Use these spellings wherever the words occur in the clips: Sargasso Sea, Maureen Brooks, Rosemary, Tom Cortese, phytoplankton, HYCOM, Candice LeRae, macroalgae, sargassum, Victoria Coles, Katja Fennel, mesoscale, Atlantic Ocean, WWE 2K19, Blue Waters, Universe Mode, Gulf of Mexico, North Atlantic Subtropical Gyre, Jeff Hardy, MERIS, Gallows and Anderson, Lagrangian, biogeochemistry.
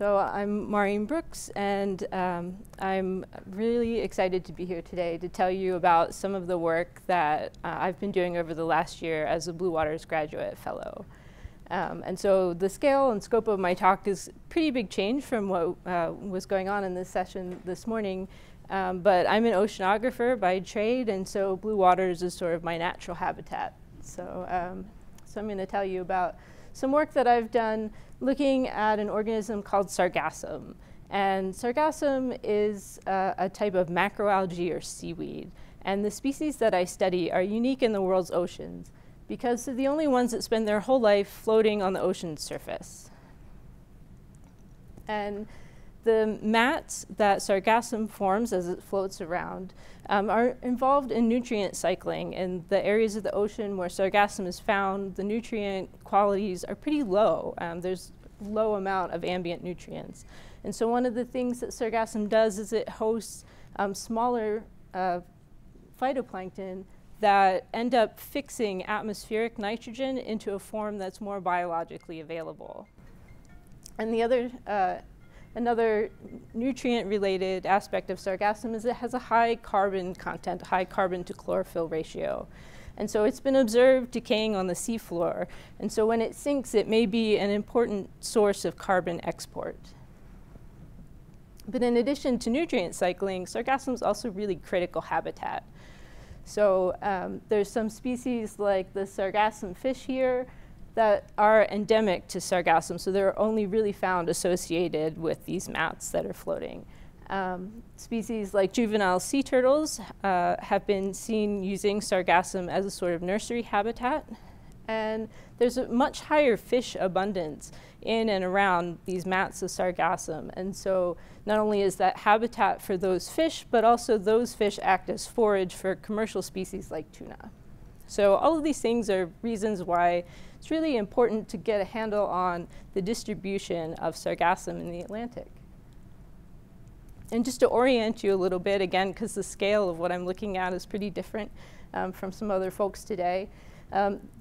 So I'm Maureen Brooks, and I'm really excited to be here today to tell you about some of the work that I've been doing over the last year as a Blue Waters graduate fellow. And so the scale and scope of my talk is pretty big change from what was going on in this session this morning. But I'm an oceanographer by trade, and so Blue Waters is sort of my natural habitat. So, I'm going to tell you about some work that I've done looking at an organism called sargassum. And sargassum is a type of macroalgae or seaweed. And the species that I study are unique in the world's oceans because they're the only ones that spend their whole life floating on the ocean's surface. And the mats that sargassum forms as it floats around are involved in nutrient cycling. In the areas of the ocean where sargassum is found, the nutrient qualities are pretty low. There's low amount of ambient nutrients. And so one of the things that sargassum does is it hosts smaller phytoplankton that end up fixing atmospheric nitrogen into a form that's more biologically available. And the other another nutrient-related aspect of sargassum is it has a high carbon content, high carbon to chlorophyll ratio. And so it's been observed decaying on the seafloor. And so when it sinks, it may be an important source of carbon export. But in addition to nutrient cycling, sargassum is also really critical habitat. So there's some species like the sargassum fish here that are endemic to sargassum, so they're only really found associated with these mats that are floating. Species like juvenile sea turtles have been seen using sargassum as a sort of nursery habitat, and there's a much higher fish abundance in and around these mats of sargassum. And so not only is that habitat for those fish, but also those fish act as forage for commercial species like tuna. So all of these things are reasons why it's really important to get a handle on the distribution of sargassum in the Atlantic. And just to orient you a little bit, again, because the scale of what I'm looking at is pretty different from some other folks today,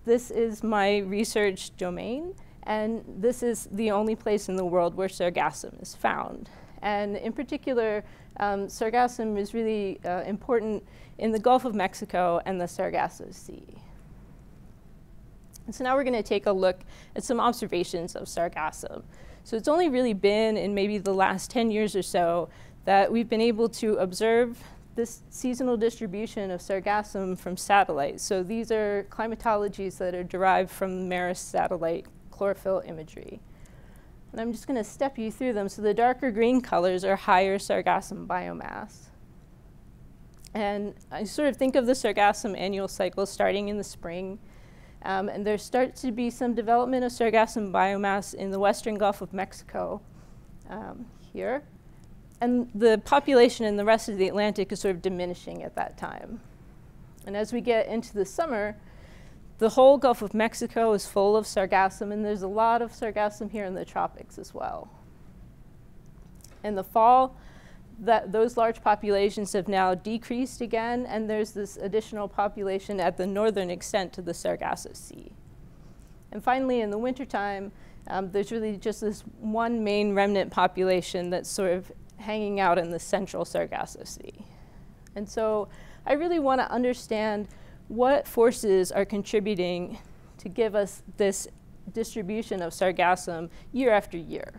this is my research domain, and this is the only place in the world where sargassum is found. And in particular, sargassum is really important in the Gulf of Mexico and the Sargasso Sea. So now we're going to take a look at some observations of sargassum. So it's only really been in maybe the last 10 years or so that we've been able to observe this seasonal distribution of sargassum from satellites. So these are climatologies that are derived from MERIS satellite chlorophyll imagery. And I'm just going to step you through them. So the darker green colors are higher sargassum biomass. And I sort of think of the sargassum annual cycle starting in the spring. And there starts to be some development of sargassum biomass in the western Gulf of Mexico here. And the population in the rest of the Atlantic is sort of diminishing at that time. And as we get into the summer, the whole Gulf of Mexico is full of sargassum, and there's a lot of sargassum here in the tropics as well. In the fall, those large populations have now decreased again, and there's this additional population at the northern extent to the Sargasso Sea. And finally, in the wintertime, there's really just this one main remnant population that's sort of hanging out in the central Sargasso Sea. And so I really want to understand what forces are contributing to give us this distribution of sargassum year after year.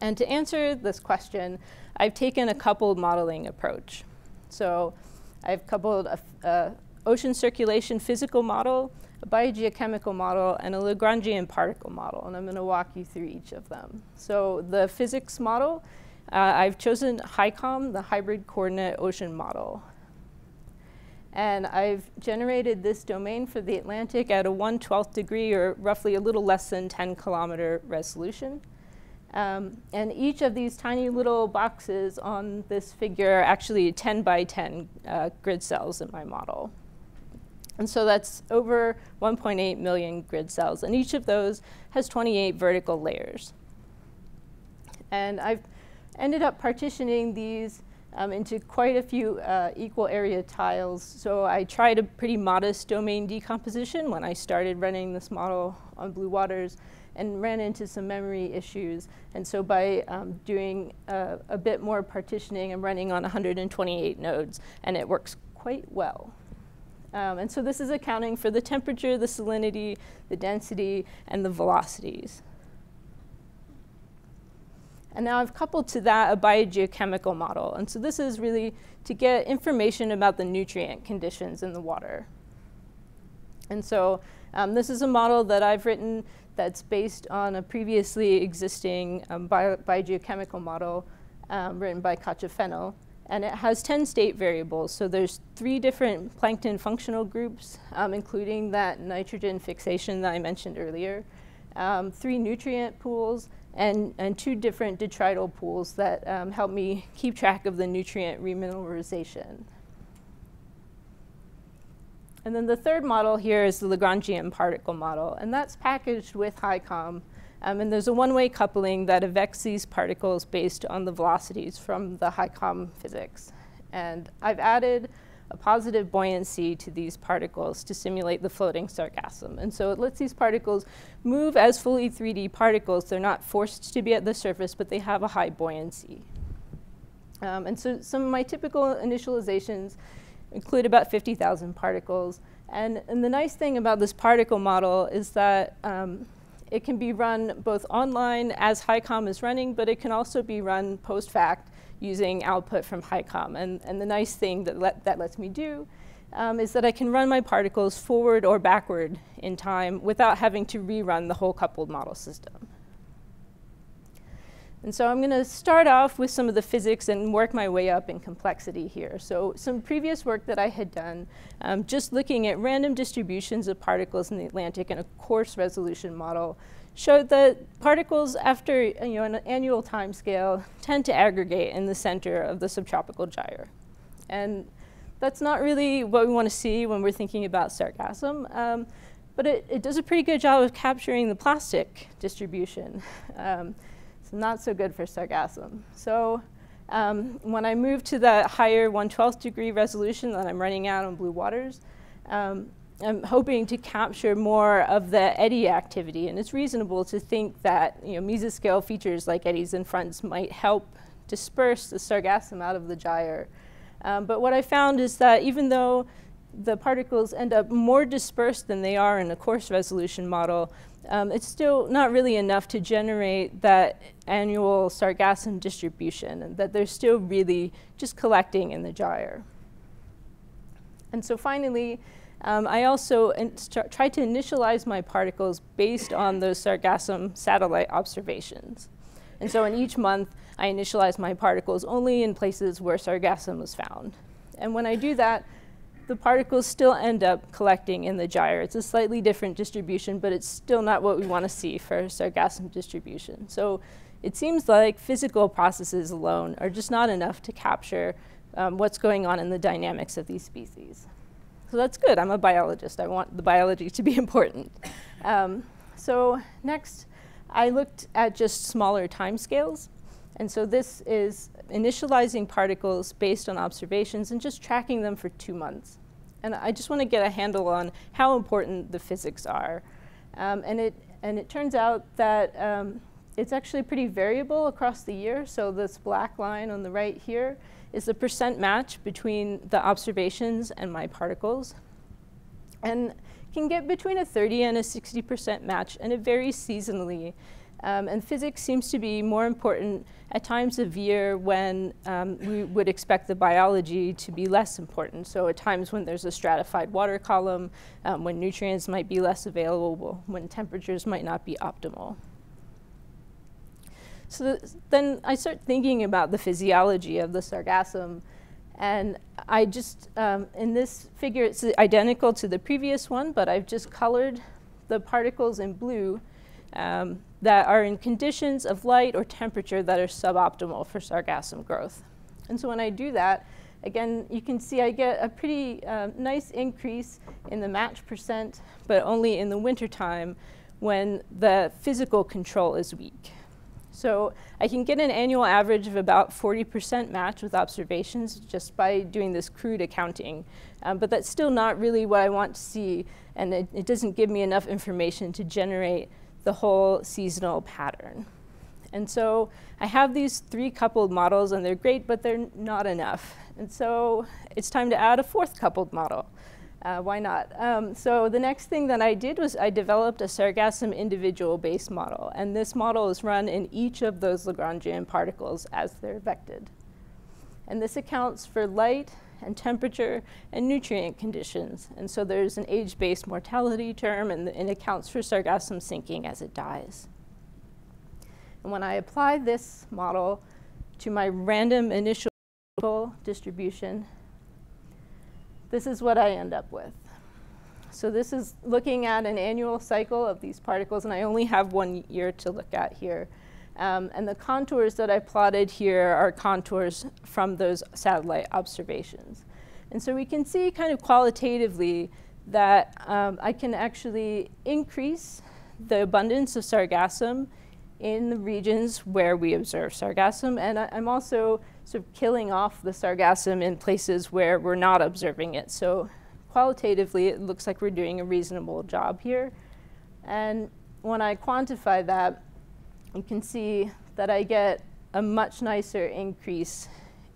And to answer this question, I've taken a coupled modeling approach. So I've coupled an ocean circulation physical model, a biogeochemical model, and a Lagrangian particle model. And I'm going to walk you through each of them. So the physics model, I've chosen HYCOM, the hybrid coordinate ocean model. And I've generated this domain for the Atlantic at a 1/12 degree, or roughly a little less than 10-kilometer resolution. And each of these tiny little boxes on this figure are actually 10 by 10 grid cells in my model. And so that's over 1.8 million grid cells. And each of those has 28 vertical layers. And I've ended up partitioning these into quite a few equal area tiles. So I tried a pretty modest domain decomposition when I started running this model on Blue Waters and ran into some memory issues. And so by doing a bit more partitioning, I'm running on 128 nodes, and it works quite well. And so this is accounting for the temperature, the salinity, the density, and the velocities. And now I've coupled to that a biogeochemical model. And so this is really to get information about the nutrient conditions in the water. And so this is a model that I've written that's based on a previously existing biogeochemical model written by Katja Fennel. And it has 10 state variables. So there's 3 different plankton functional groups, including that nitrogen fixation that I mentioned earlier, 3 nutrient pools, and 2 different detrital pools that help me keep track of the nutrient remineralization. And then the third model here is the Lagrangian particle model. And that's packaged with HYCOM. And there's a one-way coupling that affects these particles based on the velocities from the HYCOM physics. And I've added a positive buoyancy to these particles to simulate the floating sargassum. And so it lets these particles move as fully 3D particles. They're not forced to be at the surface, but they have a high buoyancy. And so some of my typical initializations include about 50,000 particles. And the nice thing about this particle model is that it can be run both online as HYCOM is running, but it can also be run post-fact using output from HYCOM. And the nice thing that lets me do is that I can run my particles forward or backward in time without having to rerun the whole coupled model system. And so I'm going to start off with some of the physics and work my way up in complexity here. So some previous work that I had done, just looking at random distributions of particles in the Atlantic in a coarse resolution model, showed that particles after an annual time scale tend to aggregate in the center of the subtropical gyre. And that's not really what we want to see when we're thinking about sargassum. But it does a pretty good job of capturing the plastic distribution. It's not so good for sargassum. So when I move to the higher 1/12th degree resolution that I'm running out on Blue Waters, I'm hoping to capture more of the eddy activity. And it's reasonable to think that mesoscale features like eddies and fronts might help disperse the sargassum out of the gyre. But what I found is that even though the particles end up more dispersed than they are in a coarse resolution model, it's still not really enough to generate that annual sargassum distribution, and that they're still really just collecting in the gyre. And so finally, I also tried to initialize my particles based on those sargassum satellite observations. And so in each month, I initialize my particles only in places where sargassum was found. And when I do that, the particles still end up collecting in the gyre. It's a slightly different distribution, but it's still not what we want to see for sargassum distribution. So it seems like physical processes alone are just not enough to capture what's going on in the dynamics of these species. So that's good. I'm a biologist. I want the biology to be important. So next, I looked at just smaller timescales. And so this is initializing particles based on observations and just tracking them for 2 months. And I just want to get a handle on how important the physics are. And it turns out that it's actually pretty variable across the year. So this black line on the right here is the percent match between the observations and my particles. And can get between a 30 and a 60% match, and it varies seasonally. And physics seems to be more important at times of year when we would expect the biology to be less important. So at times when there's a stratified water column, when nutrients might be less available, when temperatures might not be optimal. So then I start thinking about the physiology of the sargassum. And I just, in this figure, it's identical to the previous one, but I've just colored the particles in blue that are in conditions of light or temperature that are suboptimal for sargassum growth. And so when I do that, again, you can see I get a pretty nice increase in the match percent, but only in the wintertime when the physical control is weak. So I can get an annual average of about 40% match with observations just by doing this crude accounting. But that's still not really what I want to see, and it doesn't give me enough information to generate the whole seasonal pattern. And so I have these three coupled models, and they're great, but they're not enough. And so it's time to add a fourth coupled model. Why not? So the next thing that I did was I developed a sargassum individual base model. And this model is run in each of those Lagrangian particles as they're vected. And this accounts for light and temperature and nutrient conditions. And so there's an age-based mortality term, and it accounts for sargassum sinking as it dies. And when I apply this model to my random initial distribution, this is what I end up with. So this is looking at an annual cycle of these particles, and I only have 1 year to look at here. And the contours that I plotted here are contours from those satellite observations. And so we can see kind of qualitatively that I can actually increase the abundance of sargassum in the regions where we observe sargassum, and I'm also sort of killing off the sargassum in places where we're not observing it. So qualitatively, it looks like we're doing a reasonable job here. And when I quantify that, you can see that I get a much nicer increase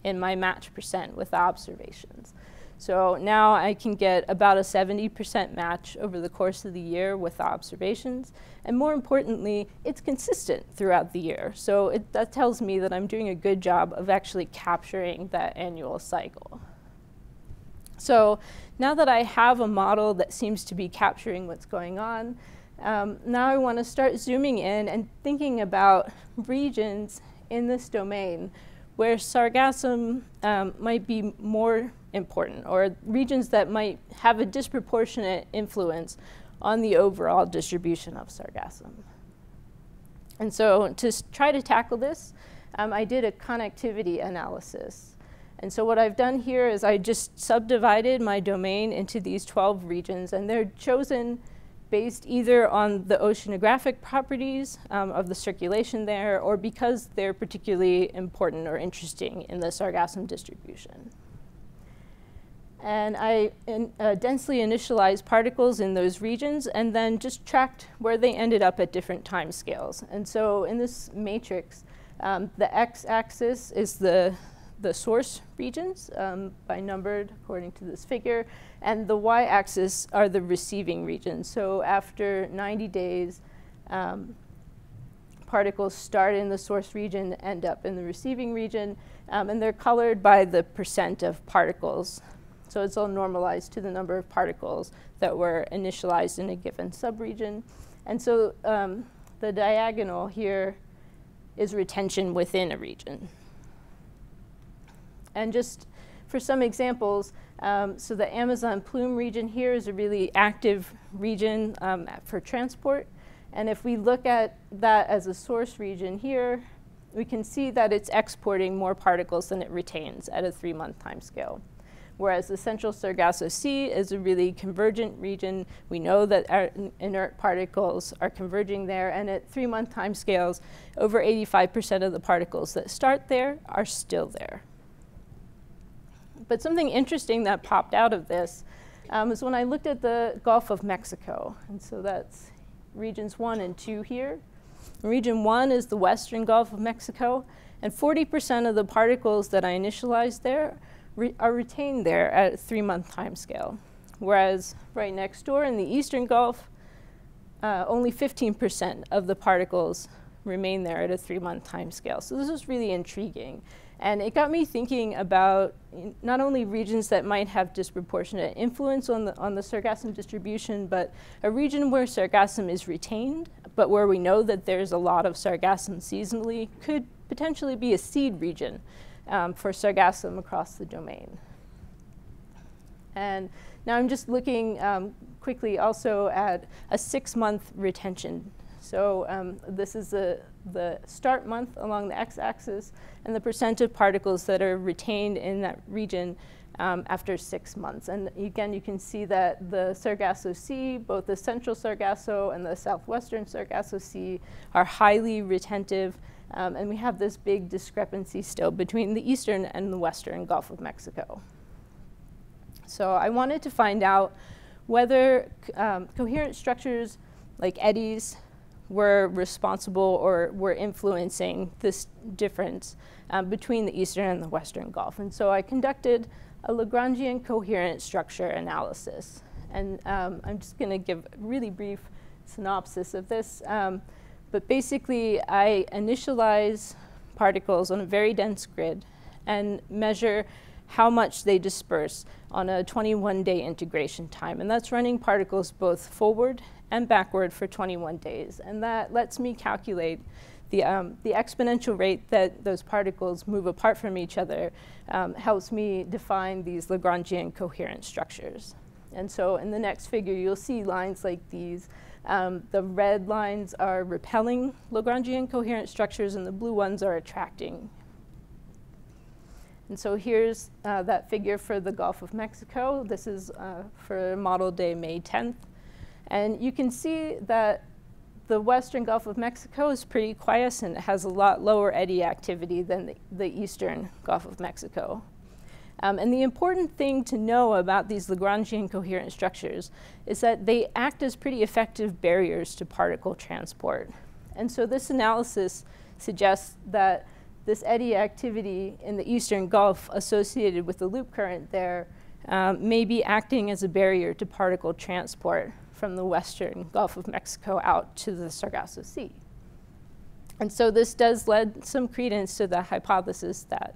in my match percent with the observations. So now I can get about a 70% match over the course of the year with the observations. And more importantly, it's consistent throughout the year. So that tells me that I'm doing a good job of actually capturing that annual cycle. So now that I have a model that seems to be capturing what's going on, now I want to start zooming in and thinking about regions in this domain where sargassum might be more important, or regions that might have a disproportionate influence on the overall distribution of sargassum. And so to try to tackle this, I did a connectivity analysis. And so what I've done here is I just subdivided my domain into these 12 regions, and they're chosen based either on the oceanographic properties of the circulation there, or because they're particularly important or interesting in the sargassum distribution. And I densely initialized particles in those regions and then just tracked where they ended up at different time scales. And so in this matrix, the x-axis is the source regions by numbered according to this figure, and the y-axis are the receiving regions. So after 90 days, particles start in the source region, end up in the receiving region, and they're colored by the percent of particles. So it's all normalized to the number of particles that were initialized in a given subregion. And so the diagonal here is retention within a region. And just for some examples, so the Amazon plume region here is a really active region for transport. And if we look at that as a source region here, we can see that it's exporting more particles than it retains at a 3-month time scale. Whereas the central Sargasso Sea is a really convergent region. We know that our inert particles are converging there. And at 3-month time scales, over 85% of the particles that start there are still there. But something interesting that popped out of this is when I looked at the Gulf of Mexico. And so that's regions 1 and 2 here. Region 1 is the western Gulf of Mexico. And 40% of the particles that I initialized there are retained there at a 3-month time scale. Whereas right next door in the eastern Gulf, only 15% of the particles remain there at a 3-month time scale. So this is really intriguing. And it got me thinking about not only regions that might have disproportionate influence on the sargassum distribution, but a region where sargassum is retained, but where we know that there's a lot of sargassum seasonally could potentially be a seed region for sargassum across the domain. And now I'm just looking quickly also at a 6-month retention. So this is the start month along the x-axis, and the percent of particles that are retained in that region after 6 months. And again, you can see that the Sargasso Sea, both the Central Sargasso and the Southwestern Sargasso Sea, are highly retentive, and we have this big discrepancy still between the eastern and the western Gulf of Mexico. So I wanted to find out whether coherent structures like eddies were responsible or were influencing this difference between the eastern and the western Gulf. And so I conducted a Lagrangian coherent structure analysis. And I'm just going to give a really brief synopsis of this. But basically, I initialize particles on a very dense grid and measure how much they disperse on a 21-day integration time. And that's running particles both forward and backward for 21 days. And that lets me calculate the exponential rate that those particles move apart from each other, helps me define these Lagrangian coherent structures. And so in the next figure, you'll see lines like these. The red lines are repelling Lagrangian coherent structures, and the blue ones are attracting. And so here's that figure for the Gulf of Mexico. This is for model day May 10th. And you can see that the western Gulf of Mexico is pretty quiescent. It has a lot lower eddy activity than the eastern Gulf of Mexico. And the important thing to know about these Lagrangian coherent structures is that they act as pretty effective barriers to particle transport. And so this analysis suggests that this eddy activity in the eastern Gulf associated with the loop current there may be acting as a barrier to particle transport from the western Gulf of Mexico out to the Sargasso Sea. And so this does lend some credence to the hypothesis that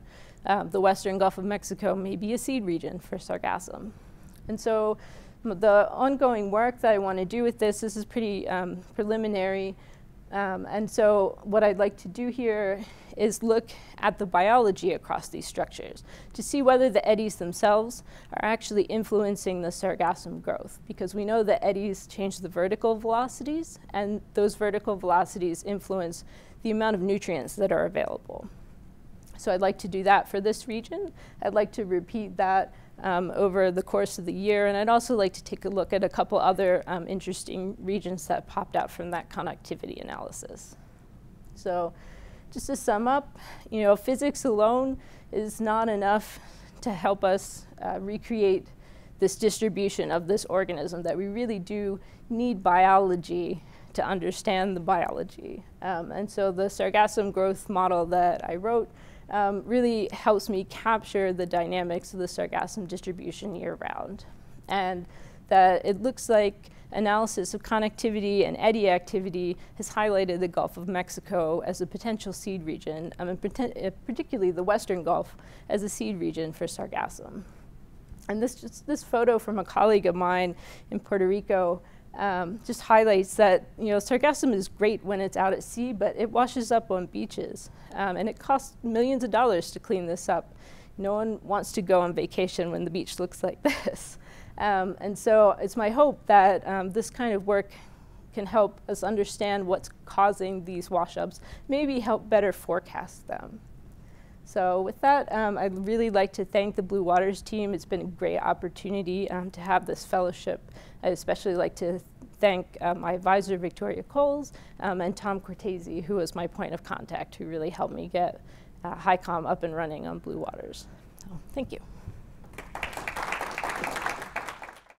the western Gulf of Mexico may be a seed region for sargassum. And so the ongoing work that I want to do with this is pretty preliminary. And so what I'd like to do here is look at the biology across these structures to see whether the eddies themselves are actually influencing the sargassum growth, because we know that eddies change the vertical velocities, and those vertical velocities influence the amount of nutrients that are available. So I'd like to do that for this region. I'd like to repeat that over the course of the year, and I'd also like to take a look at a couple other interesting regions that popped out from that connectivity analysis. So just to sum up, you know, physics alone is not enough to help us recreate this distribution of this organism, that we really do need biology to understand the biology. And so the sargassum growth model that I wrote really helps me capture the dynamics of the sargassum distribution year-round. And that it looks like analysis of connectivity and eddy activity has highlighted the Gulf of Mexico as a potential seed region, and particularly the western Gulf as a seed region for sargassum. And this photo from a colleague of mine in Puerto Rico just highlights that, you know, sargassum is great when it's out at sea, but it washes up on beaches, and it costs millions of dollars to clean this up. No one wants to go on vacation when the beach looks like this. And so it's my hope that this kind of work can help us understand what's causing these wash-ups, maybe help better forecast them. So with that, I'd really like to thank the Blue Waters team. It's been a great opportunity to have this fellowship. I'd especially like to thank my advisor, Victoria Coles, and Tom Cortese, who was my point of contact, who really helped me get HYCOM up and running on Blue Waters. So thank you.